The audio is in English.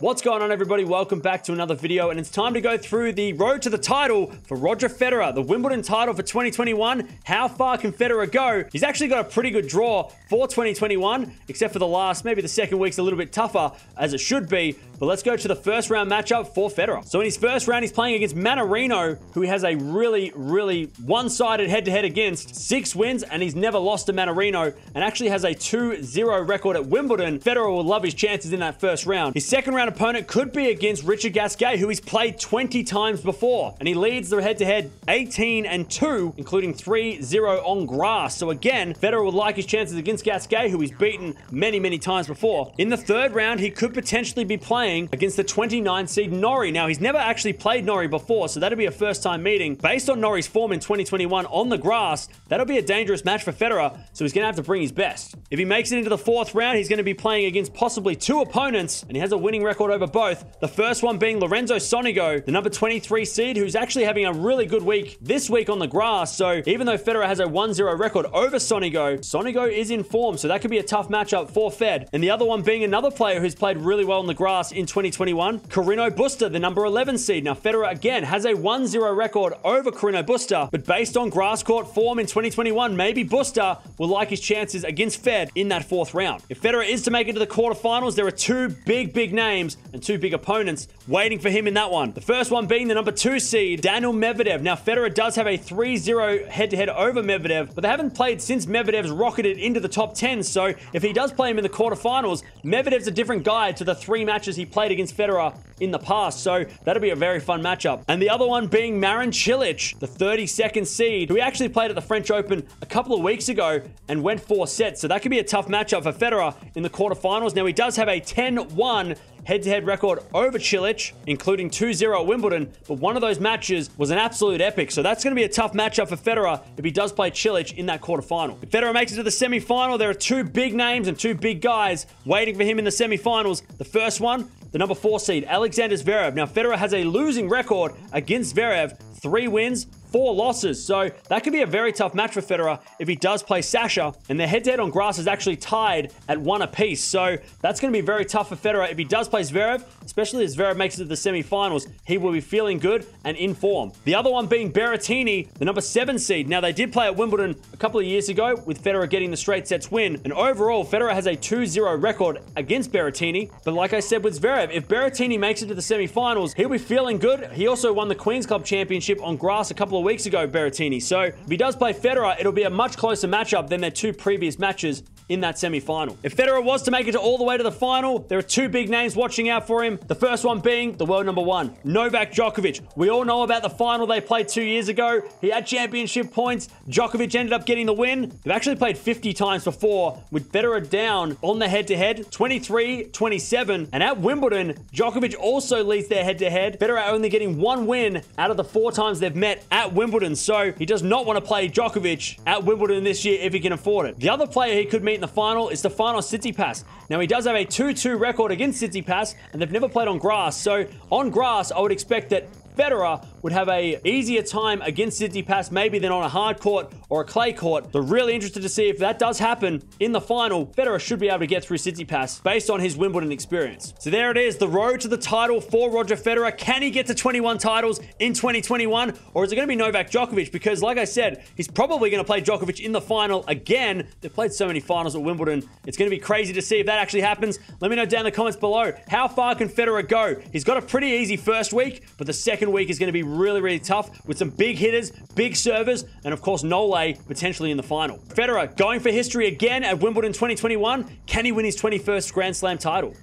What's going on, everybody? Welcome back to another video, and it's time to go through the road to the title for Roger Federer, the Wimbledon title for 2021. How far can Federer go? He's actually got a pretty good draw for 2021, except for the last, maybe the second week's a little bit tougher, as it should be. But let's go to the first round matchup for Federer. So in his first round, he's playing against Manarino, who he has a really one-sided head-to-head against. 6 wins, and he's never lost to Manarino, and actually has a 2-0 record at Wimbledon. Federer will love his chances in that first round. His second round opponent could be against Richard Gasquet, who he's played 20 times before, and he leads the head-to-head 18-2, including 3-0 on grass. So again, Federer would like his chances against Gasquet, who he's beaten many times before. In the third round, he could potentially be playing against the 29 seed Norrie. Now, he's never actually played Norrie before, so that'll be a first-time meeting. Based on Norrie's form in 2021 on the grass, that'll be a dangerous match for Federer, so he's going to have to bring his best. If he makes it into the fourth round, he's going to be playing against possibly 2 opponents, and he has a winning record over both. The first one being Lorenzo Sonego, the number 23 seed, who's actually having a really good week this week on the grass. So even though Federer has a 1-0 record over Sonego, Sonego is in form, so that could be a tough matchup for Fed. And the other one being another player who's played really well on the grass in 2021, Carreño Busta, the number 11 seed. Now Federer again has a 1-0 record over Carreño Busta, but based on grass court form in 2021, maybe Busta will like his chances against Fed in that fourth round. If Federer is to make it to the quarterfinals, there are 2 big names and 2 big opponents waiting for him in that one. The first one being the number 2 seed, Daniil Medvedev. Now, Federer does have a 3-0 head-to-head over Medvedev, but they haven't played since Medvedev's rocketed into the top 10, so if he does play him in the quarterfinals, Medvedev's a different guy to the 3 matches he played against Federer in the past, so that'll be a very fun matchup. And the other one being Marin Cilic, the 32nd seed, who he actually played at the French Open a couple of weeks ago and went 4 sets, so that could be a tough matchup for Federer in the quarterfinals. Now, he does have a 10-1 head-to-head record over Cilic, including 2-0 at Wimbledon, but one of those matches was an absolute epic, so that's going to be a tough matchup for Federer if he does play Cilic in that quarterfinal. If Federer makes it to the semi-final, there are 2 big names and 2 big guys waiting for him in the semi-finals. The first one, the number 4 seed, Alexander Zverev. Now, Federer has a losing record against Zverev, 3 wins, 4 losses. So that could be a very tough match for Federer if he does play Sasha. And their head-to-head on grass is actually tied at 1 apiece. So that's going to be very tough for Federer if he does play Zverev, especially if Zverev makes it to the semi-finals. He will be feeling good and in form. The other one being Berrettini, the number 7 seed. Now, they did play at Wimbledon a couple of years ago with Federer getting the straight sets win. And overall, Federer has a 2-0 record against Berrettini. But like I said with Zverev, if Berrettini makes it to the semi-finals, he'll be feeling good. He also won the Queen's Club Championship on grass a couple of weeks ago, Berrettini. So if he does play Federer, it'll be a much closer matchup than their 2 previous matches in that semi-final. If Federer was to make it all the way to the final, there are 2 big names watching out for him. The first one being the world number 1, Novak Djokovic. We all know about the final they played 2 years ago. He had championship points. Djokovic ended up getting the win. They've actually played 50 times before, with Federer down on the head-to-head, 23-27. And at Wimbledon, Djokovic also leads their head-to-head. Federer only getting 1 win out of the 4 times they've met at Wimbledon, so he does not want to play Djokovic at Wimbledon this year if he can afford it. The other player he could meet in the final is the final Tsitsipas. Now, he does have a 2-2 record against Tsitsipas, and they've never played on grass, so on grass, I would expect that Federer would have a easier time against Tsitsipas maybe than on a hard court or a clay court. So really interested to see if that does happen in the final. Federer should be able to get through Tsitsipas based on his Wimbledon experience. So there it is, the road to the title for Roger Federer. Can he get to 21 titles in 2021, or is it going to be Novak Djokovic? Because like I said, he's probably going to play Djokovic in the final again. They've played so many finals at Wimbledon. It's going to be crazy to see if that actually happens. Let me know down in the comments below, how far can Federer go? He's got a pretty easy first week, but the second week is going to be really tough, with some big hitters, big servers, and of course Nole potentially in the final. Federer going for history again at Wimbledon 2021. Can he win his 21st Grand Slam title?